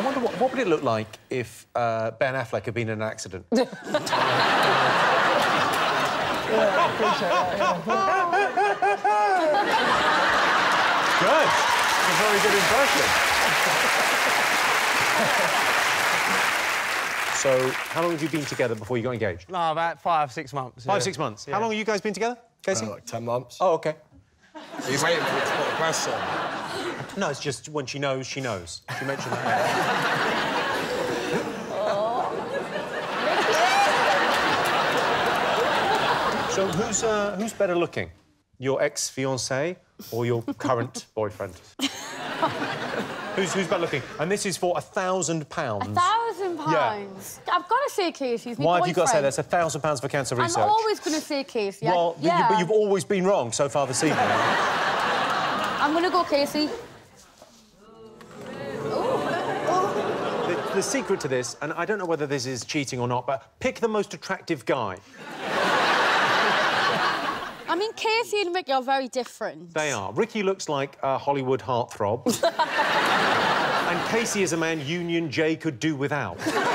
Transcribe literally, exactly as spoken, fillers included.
I wonder what, what would it look like if uh, Ben Affleck had been in an accident? Yeah, I appreciate that, yeah. Good. That's a very good impression. So, how long have you been together before you got engaged? No, about five, six months. Five, yeah. six months? Yeah. How long have you guys been together, Casey? Uh, like ten months. Oh, OK. He's waiting for the question. No, it's just when she knows, she knows. She mentioned that. Oh. So who's uh, who's better looking, your ex-fiancé or your current boyfriend? Who's who's better looking? And this is for a thousand pounds. A thousand pounds. Yeah. I've got to say Casey's my Why boyfriend. Have you got to say that? It's a thousand pounds for cancer research. I'm always going to say Casey. Well, I... yeah. you, but you've always been wrong so far this evening. I'm going to go Casey. The secret to this, and I don't know whether this is cheating or not, but pick the most attractive guy. I mean, Casey and Ricky are very different. They are. Ricky looks like a Hollywood heartthrob. And Casey is a man Union J could do without.